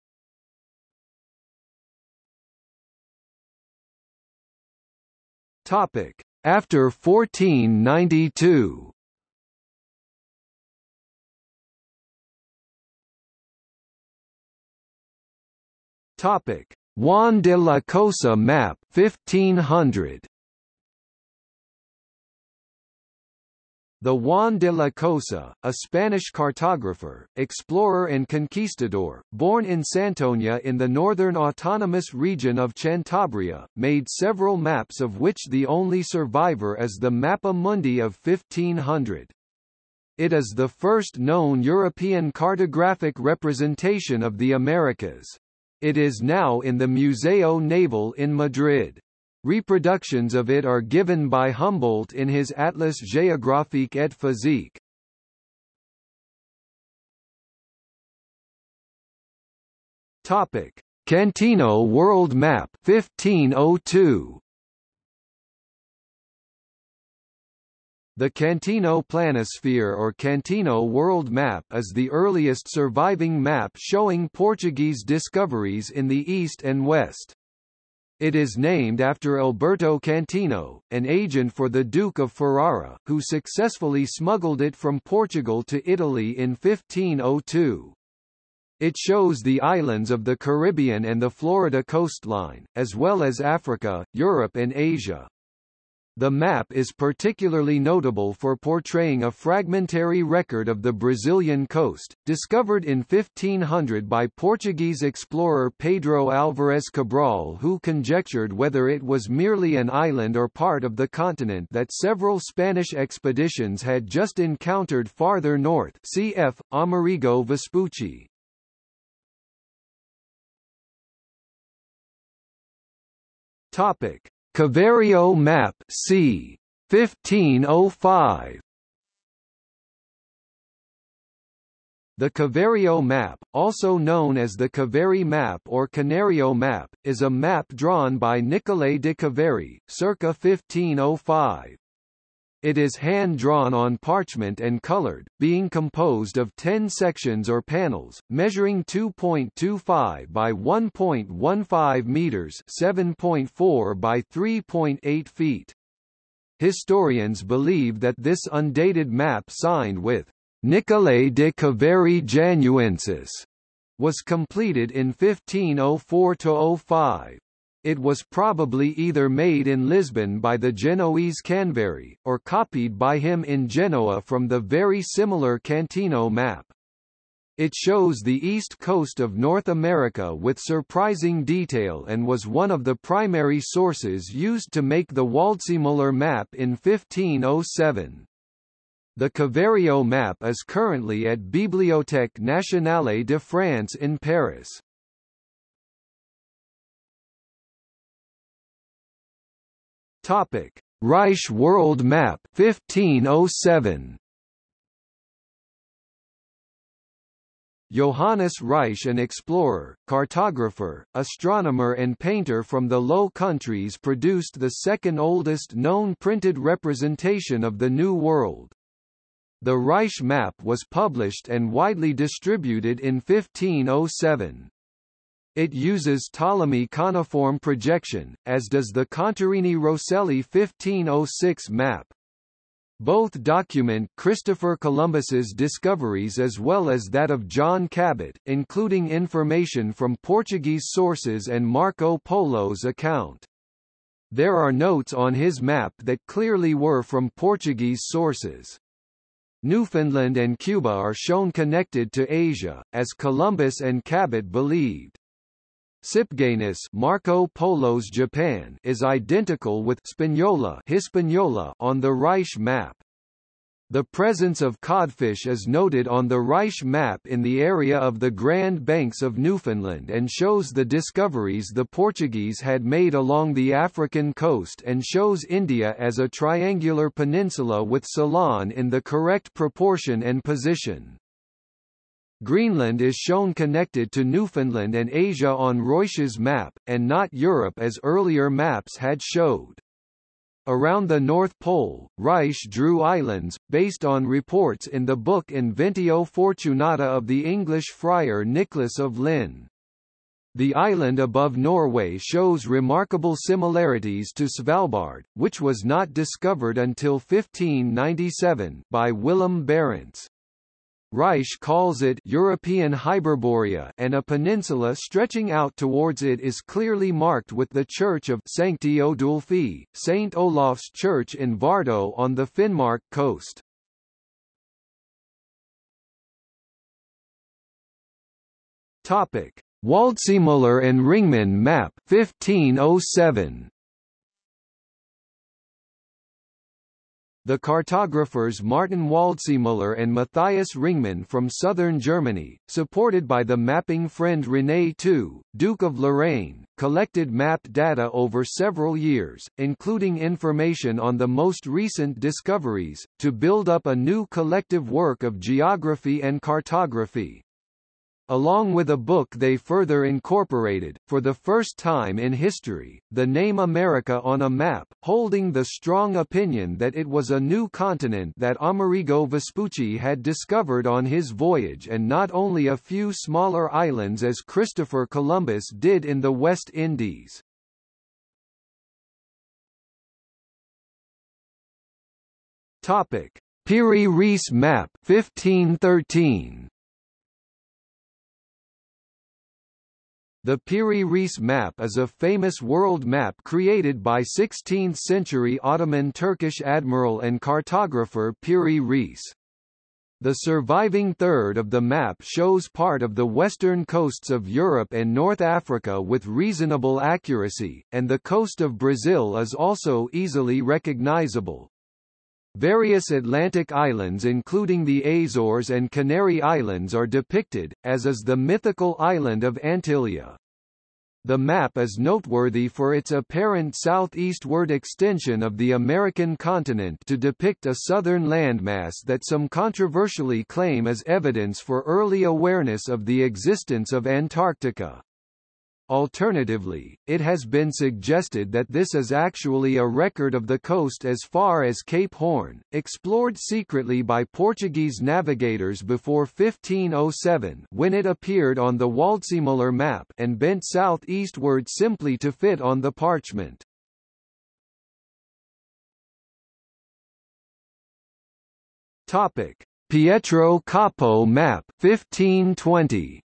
Topic: after 1492. Topic: Juan de la Cosa map 1500. The Juan de la Cosa, a Spanish cartographer, explorer and conquistador, born in Santoña in the northern autonomous region of Cantabria, made several maps of which the only survivor is the Mappa Mundi of 1500. It is the first known European cartographic representation of the Americas. It is now in the Museo Naval in Madrid. Reproductions of it are given by Humboldt in his Atlas géographique et physique. Topic: Cantino World Map 1502. The Cantino Planisphere or Cantino World Map is the earliest surviving map showing Portuguese discoveries in the East and West. It is named after Alberto Cantino, an agent for the Duke of Ferrara, who successfully smuggled it from Portugal to Italy in 1502. It shows the islands of the Caribbean and the Florida coastline, as well as Africa, Europe and Asia. The map is particularly notable for portraying a fragmentary record of the Brazilian coast, discovered in 1500 by Portuguese explorer Pedro Álvares Cabral, who conjectured whether it was merely an island or part of the continent that several Spanish expeditions had just encountered farther north. Cf. Amerigo Vespucci. Topic: Caverio map, c. 1505. The Caverio map, also known as the Caveri map or Canario map, is a map drawn by Nicolai de Caveri, circa 1505. It is hand-drawn on parchment and colored, being composed of 10 sections or panels, measuring 2.25 by 1.15 meters, 7.4 by 3.8 feet. Historians believe that this undated map signed with Nicolae de Caveri Januensis was completed in 1504–05. It was probably either made in Lisbon by the Genoese Canveri, or copied by him in Genoa from the very similar Cantino map. It shows the east coast of North America with surprising detail and was one of the primary sources used to make the Waldseemüller map in 1507. The Caverio map is currently at Bibliothèque Nationale de France in Paris. Topic: Reich World Map 1507. Johannes Reich, an explorer, cartographer, astronomer and painter from the Low Countries, produced the second oldest known printed representation of the New World. The Reich map was published and widely distributed in 1507. It uses Ptolemy coniform projection, as does the Contarini-Rosselli 1506 map. Both document Christopher Columbus's discoveries as well as that of John Cabot, including information from Portuguese sources and Marco Polo's account. There are notes on his map that clearly were from Portuguese sources. Newfoundland and Cuba are shown connected to Asia, as Columbus and Cabot believed. Sipganus, Marco Polo's Japan, is identical with Hispaniola on the Reich map. The presence of codfish is noted on the Reich map in the area of the Grand Banks of Newfoundland and shows the discoveries the Portuguese had made along the African coast and shows India as a triangular peninsula with Ceylon in the correct proportion and position. Greenland is shown connected to Newfoundland and Asia on Ruysch's map, and not Europe as earlier maps had showed. Around the North Pole, Reich drew islands, based on reports in the book Inventio Fortunata of the English friar Nicholas of Lynn. The island above Norway shows remarkable similarities to Svalbard, which was not discovered until 1597 by Willem Barents. Reich calls it European Hyperborea, and a peninsula stretching out towards it is clearly marked with the Church of Sancti Odulfi, St. Olaf's Church in Vardo on the Finnmark coast. Waldseemüller and Ringmann map 1507. The cartographers Martin Waldseemüller and Matthias Ringmann from southern Germany, supported by the mapping friend René II, Duke of Lorraine, collected map data over several years, including information on the most recent discoveries, to build up a new collective work of geography and cartography. Along with a book they further incorporated, for the first time in history, the name America on a map, holding the strong opinion that it was a new continent that Amerigo Vespucci had discovered on his voyage and not only a few smaller islands as Christopher Columbus did in the West Indies. Piri Reis map 1513. The Piri Reis map is a famous world map created by 16th-century Ottoman Turkish admiral and cartographer Piri Reis. The surviving third of the map shows part of the western coasts of Europe and North Africa with reasonable accuracy, and the coast of Brazil is also easily recognizable. Various Atlantic islands including the Azores and Canary Islands are depicted, as is the mythical island of Antillia. The map is noteworthy for its apparent southeastward extension of the American continent to depict a southern landmass that some controversially claim as evidence for early awareness of the existence of Antarctica. Alternatively, it has been suggested that this is actually a record of the coast as far as Cape Horn, explored secretly by Portuguese navigators before 1507 when it appeared on the Waldseemüller map and bent southeastward simply to fit on the parchment. Pietro Coppo map 1520.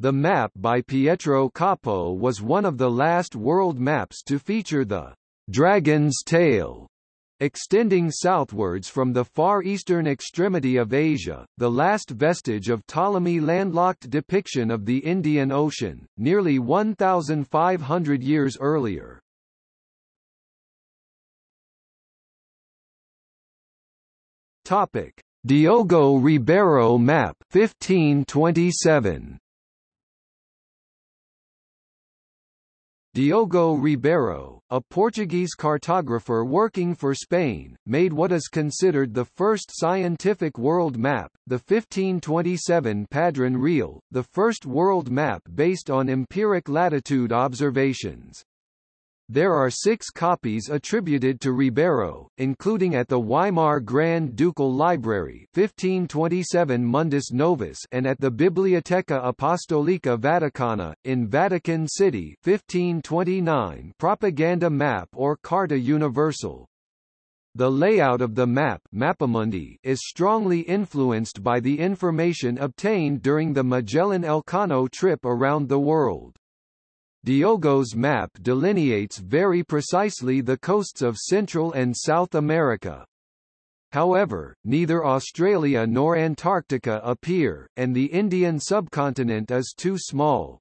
The map by Pietro Coppo was one of the last world maps to feature the «dragon's tail» extending southwards from the far eastern extremity of Asia, the last vestige of Ptolemy's landlocked depiction of the Indian Ocean, nearly 1,500 years earlier. Diogo Ribeiro map 1527. Diogo Ribeiro, a Portuguese cartographer working for Spain, made what is considered the first scientific world map, the 1527 Padrón Real, the first world map based on empiric latitude observations. There are 6 copies attributed to Ribeiro, including at the Weimar Grand Ducal Library 1527 Mundus Novus and at the Biblioteca Apostolica Vaticana, in Vatican City 1529 Propaganda Map or Carta Universal. The layout of the map Mapamundi is strongly influenced by the information obtained during the Magellan-Elcano trip around the world. Diogo's map delineates very precisely the coasts of Central and South America. However, neither Australia nor Antarctica appear, and the Indian subcontinent is too small.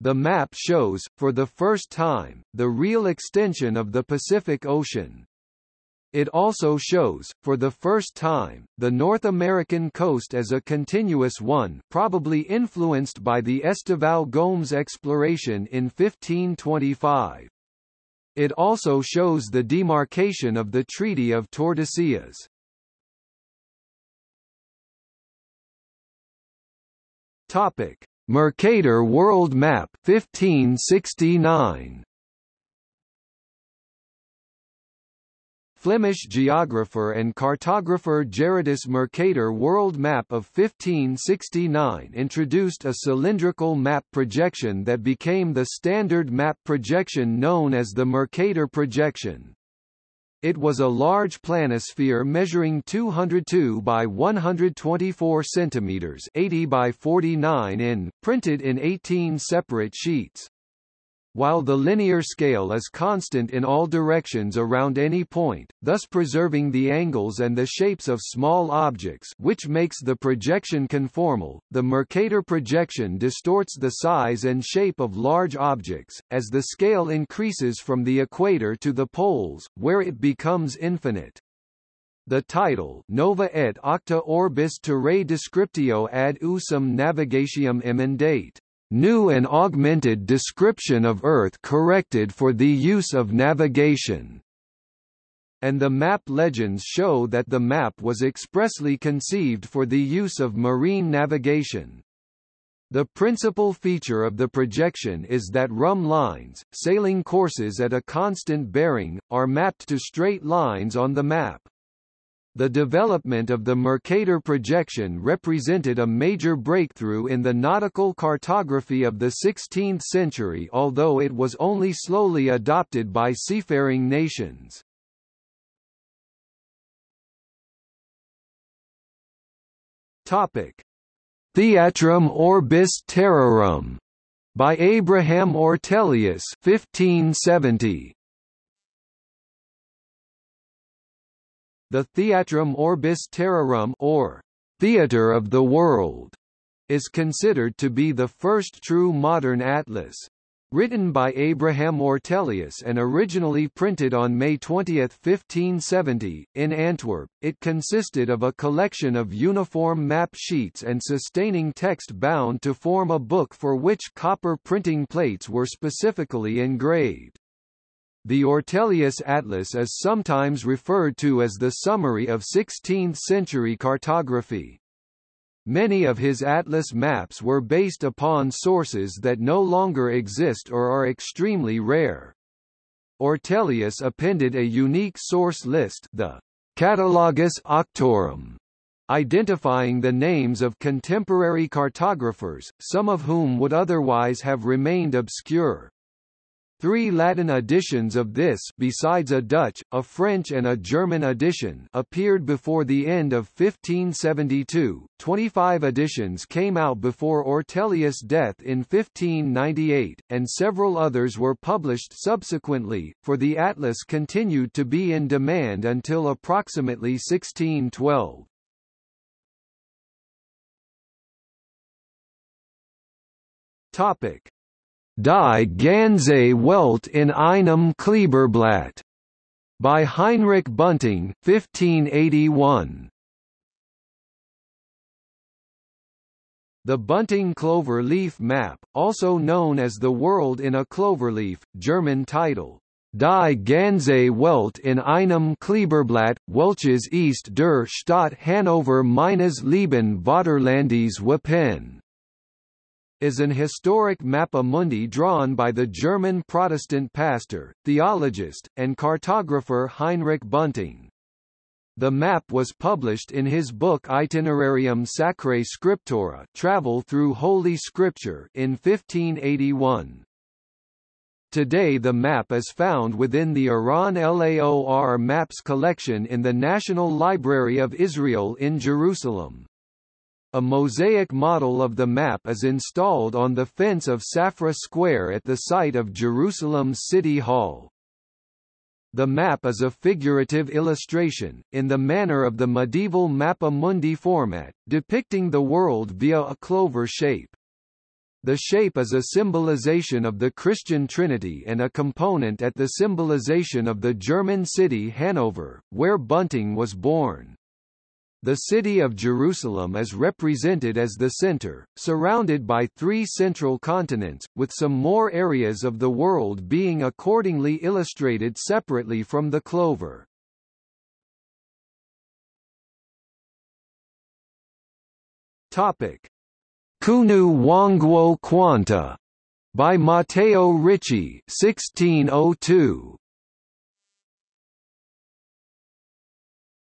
The map shows, for the first time, the real extension of the Pacific Ocean. It also shows, for the first time, the North American coast as a continuous one, probably influenced by the Estevão Gomes exploration in 1525. It also shows the demarcation of the Treaty of Tordesillas. Topic: Mercator World Map 1569. Flemish geographer and cartographer Gerardus Mercator's world map of 1569 introduced a cylindrical map projection that became the standard map projection known as the Mercator projection. It was a large planisphere measuring 202 by 124 cm 80 by 49 in, printed in 18 separate sheets. While the linear scale is constant in all directions around any point, thus preserving the angles and the shapes of small objects, which makes the projection conformal, the Mercator projection distorts the size and shape of large objects, as the scale increases from the equator to the poles, where it becomes infinite. The title Nova et Octa Orbis Terrae Descriptio ad usum navigatium emendate. New and augmented description of Earth corrected for the use of navigation. And the map legends show that the map was expressly conceived for the use of marine navigation. The principal feature of the projection is that rum lines, sailing courses at a constant bearing, are mapped to straight lines on the map. The development of the Mercator projection represented a major breakthrough in the nautical cartography of the 16th century, although it was only slowly adopted by seafaring nations. Theatrum Orbis Terrarum by Abraham Ortelius 1570. The Theatrum Orbis Terrarum, or Theatre of the World, is considered to be the first true modern atlas. Written by Abraham Ortelius and originally printed on May 20, 1570, in Antwerp, it consisted of a collection of uniform map sheets and sustaining text bound to form a book for which copper printing plates were specifically engraved. The Ortelius Atlas is sometimes referred to as the summary of 16th-century cartography. Many of his atlas maps were based upon sources that no longer exist or are extremely rare. Ortelius appended a unique source list, the Catalogus Auctorum, identifying the names of contemporary cartographers, some of whom would otherwise have remained obscure. Three Latin editions of this, besides a Dutch, a French and a German edition, appeared before the end of 1572. 25 editions came out before Ortelius' death in 1598, and several others were published subsequently, for the atlas continued to be in demand until approximately 1612. Topic: Die ganze Welt in einem Kleberblatt by Heinrich Bunting, 1581. The Bunting Clover Leaf Map, also known as The World in a Cloverleaf, German title, Die ganze Welt in einem Kleberblatt, welches ist der Stadt Hannover meines lieben Vaterlandes Wappen, is an historic mappa mundi drawn by the German Protestant pastor, theologist, and cartographer Heinrich Bunting. The map was published in his book Itinerarium Sacrae Scriptura, Travel Through Holy Scripture, in 1581. Today the map is found within the Iran Laor Maps collection in the National Library of Israel in Jerusalem. A mosaic model of the map is installed on the fence of Safra Square at the site of Jerusalem's City Hall. The map is a figurative illustration, in the manner of the medieval Mappa Mundi format, depicting the world via a clover shape. The shape is a symbolization of the Christian Trinity and a component at the symbolization of the German city Hanover, where Bunting was born. The city of Jerusalem is represented as the center, surrounded by three central continents, with some more areas of the world being accordingly illustrated separately from the clover. Topic: Kunu Wangwo Quanta by Matteo Ricci, 1602.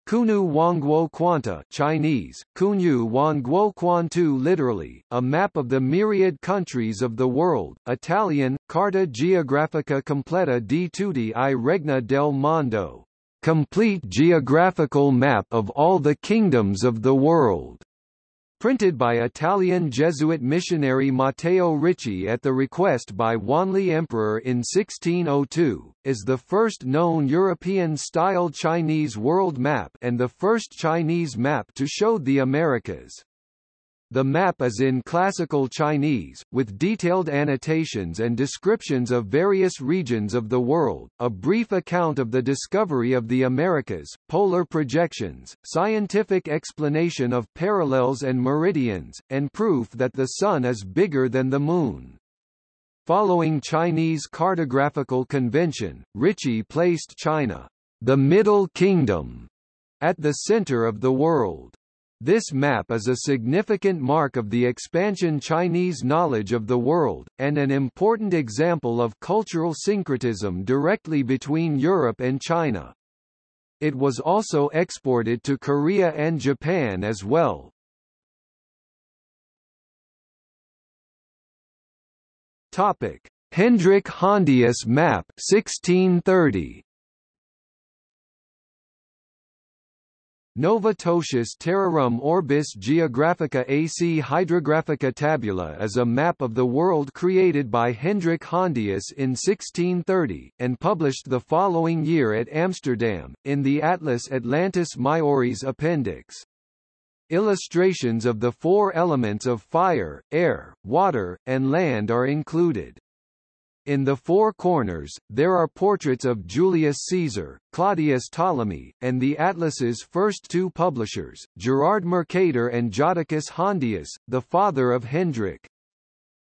Kunu Wangguo Quanta, Chinese, Kunyu Wangguo Quantu, literally, a map of the myriad countries of the world, Italian, Carta Geografica Completa di Tutti I Regna del Mondo, complete geographical map of all the kingdoms of the world, printed by Italian Jesuit missionary Matteo Ricci at the request by Wanli Emperor in 1602, is the first known European-style Chinese world map and the first Chinese map to show the Americas. The map is in classical Chinese, with detailed annotations and descriptions of various regions of the world, a brief account of the discovery of the Americas, polar projections, scientific explanation of parallels and meridians, and proof that the sun is bigger than the moon. Following Chinese cartographical convention, Ricci placed China, the Middle Kingdom, at the center of the world. This map is a significant mark of the expansion Chinese knowledge of the world, and an important example of cultural syncretism directly between Europe and China. It was also exported to Korea and Japan as well. Topic: Hendrik Hondius Map, 1630. Novatotius Terrarum Orbis Geographica AC Hydrographica Tabula is a map of the world created by Hendrik Hondius in 1630, and published the following year at Amsterdam, in the Atlas Atlantis Maiores Appendix. Illustrations of the four elements of fire, air, water, and land are included. In the four corners, there are portraits of Julius Caesar, Claudius Ptolemy, and the atlas's first two publishers, Gerard Mercator and Jodocus Hondius, the father of Hendrik.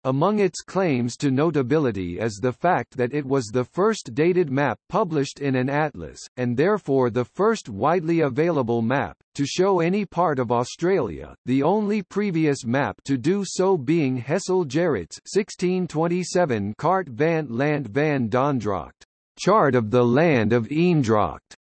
Among its claims to notability is the fact that it was the first dated map published in an atlas, and therefore the first widely available map, to show any part of Australia, the only previous map to do so being Hessel Gerrit's 1627 Kaart van Land van Dondrocht, Chart of the Land of Eendrocht,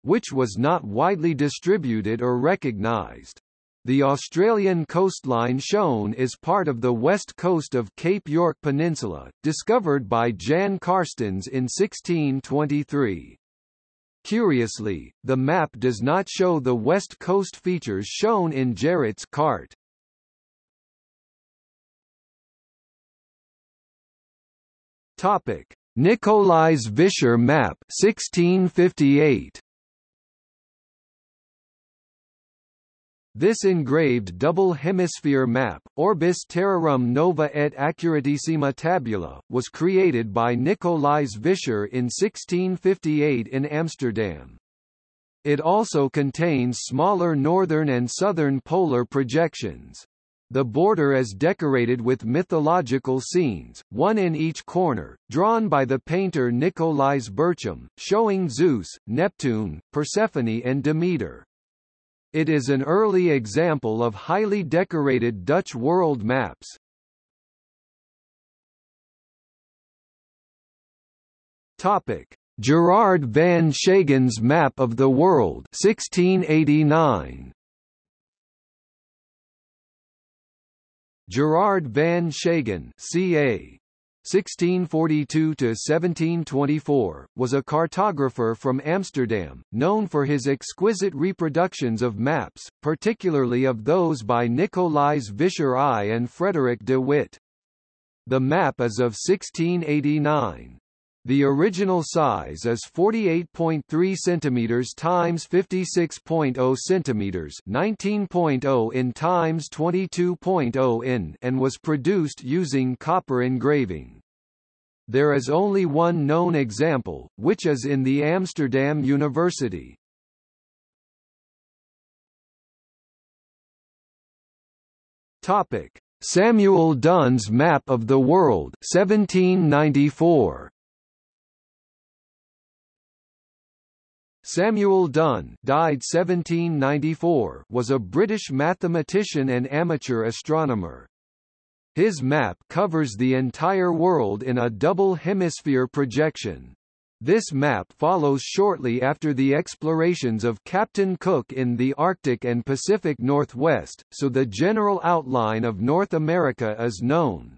which was not widely distributed or recognised. The Australian coastline shown is part of the west coast of Cape York Peninsula, discovered by Jan Carstens in 1623. Curiously, the map does not show the west coast features shown in Gerrit's Kaart. Topic: Nicolaus Vischer map 1658. This engraved double hemisphere map, Orbis Terrarum Nova et Accuratissima Tabula, was created by Nicolaus Vischer in 1658 in Amsterdam. It also contains smaller northern and southern polar projections. The border is decorated with mythological scenes, one in each corner, drawn by the painter Nicolaus Bertram, showing Zeus, Neptune, Persephone and Demeter. It is an early example of highly decorated Dutch world maps. Topic: Gerard van Schagen's map of the world 1689. Gerard van Schagen, CA 1642–1724, was a cartographer from Amsterdam, known for his exquisite reproductions of maps, particularly of those by Nicolaus Vischer I and Frederick de Witt. The map is of 1689. The original size is 48.3 cm times 56.0 cm, 19.0 in times 22.0 in, and was produced using copper engraving. There is only one known example, which is in the Amsterdam University. Topic: Samuel Dunn's map of the world 1794. Samuel Dunn died 1794 was a British mathematician and amateur astronomer. His map covers the entire world in a double hemisphere projection. This map follows shortly after the explorations of Captain Cook in the Arctic and Pacific Northwest, so the general outline of North America is known.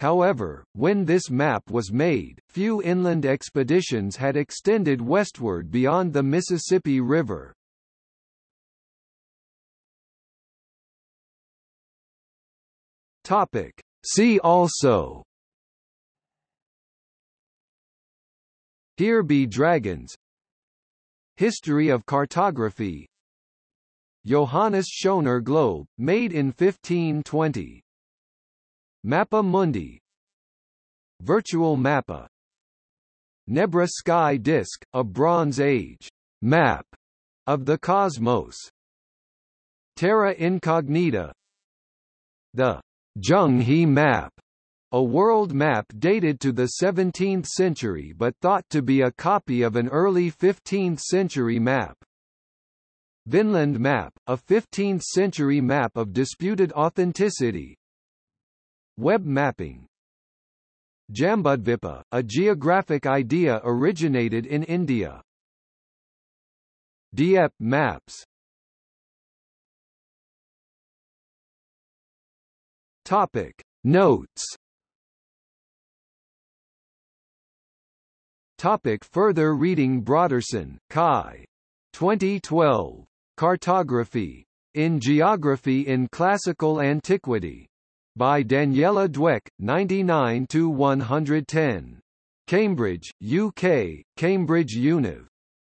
However, when this map was made, few inland expeditions had extended westward beyond the Mississippi River. Topic: See also: Here Be Dragons, History of Cartography, Johannes Schoner globe, made in 1520, Mappa Mundi, Virtual Mappa, Nebra Sky Disk, a Bronze Age map of the cosmos, Terra Incognita, the Zhenghe Map, a world map dated to the 17th century but thought to be a copy of an early 15th century map. Vinland Map, a 15th century map of disputed authenticity. Web mapping. Jambudvipa, a geographic idea originated in India. Dieppe maps. Topic: Notes. Topic: Further reading. Broderson, Kai. 2012. Cartography. In Geography in Classical Antiquity. By Daniela Dweck, 99–110. Cambridge, UK, Cambridge Univ.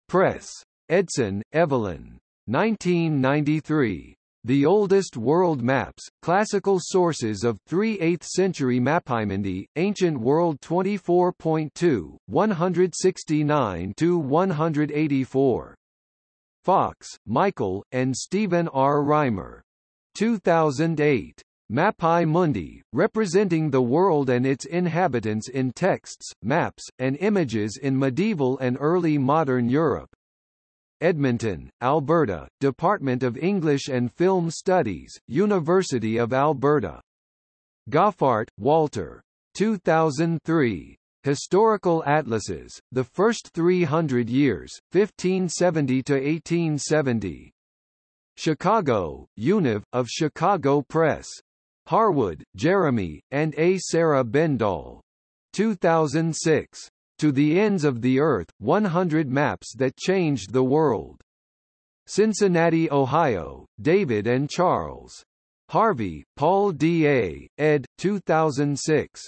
Press. Edson, Evelyn. 1993. The Oldest World Maps, Classical Sources of 3/8th Century Mapimandi, Ancient World 24.2, 169–184. Fox, Michael, and Stephen R. Reimer. 2008. Mapai Mundi, Representing the World and Its Inhabitants in Texts, Maps, and Images in Medieval and Early Modern Europe. Edmonton, Alberta, Department of English and Film Studies, University of Alberta. Goffart, Walter. 2003. Historical Atlases, The First 300 Years, 1570–1870. Chicago, Univ, of Chicago Press. Harwood, Jeremy, and A. Sarah Bendall. 2006. To the Ends of the Earth, 100 Maps that Changed the World. Cincinnati, Ohio, David and Charles. Harvey, Paul D. A., ed. 2006.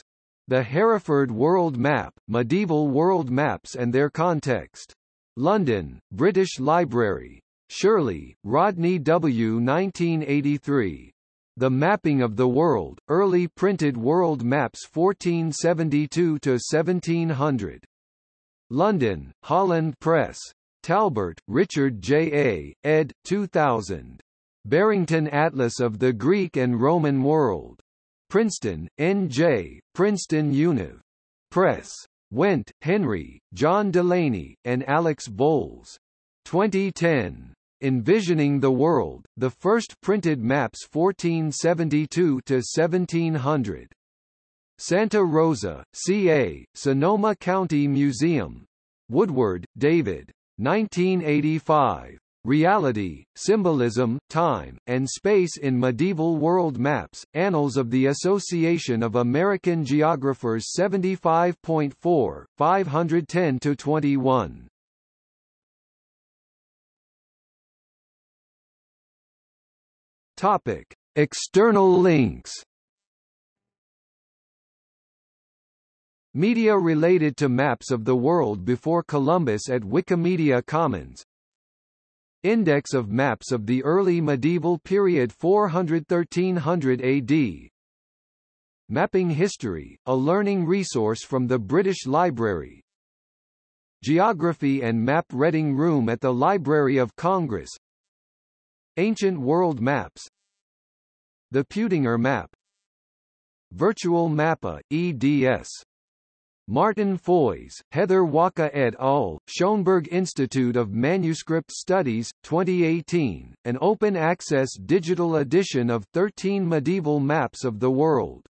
The Hereford World Map, Medieval World Maps and Their Context. London, British Library. Shirley, Rodney W. 1983. The Mapping of the World, Early Printed World Maps 1472–1700. London, Holland Press. Talbert, Richard J. A., ed. 2000. Barrington Atlas of the Greek and Roman World. Princeton, N.J., Princeton Univ. Press. Wendt, Henry, John Delaney, and Alex Bowles. 2010. Envisioning the World, The First Printed Maps 1472–1700. Santa Rosa, CA, Sonoma County Museum. Woodward, David. 1985. Reality, Symbolism, Time, and Space in Medieval World Maps, Annals of the Association of American Geographers 75.4, 510–21. Topic. External links. Media related to maps of the world before Columbus at Wikimedia Commons. Index of maps of the early medieval period 400–1300 AD. Mapping History, a learning resource from the British Library. Geography and Map Reading Room at the Library of Congress. Ancient World Maps. The Peutinger Map. Virtual Mappa, eds. Martin Foys, Heather Waka et al., Schoenberg Institute of Manuscript Studies, 2018, an open-access digital edition of 13 medieval maps of the world.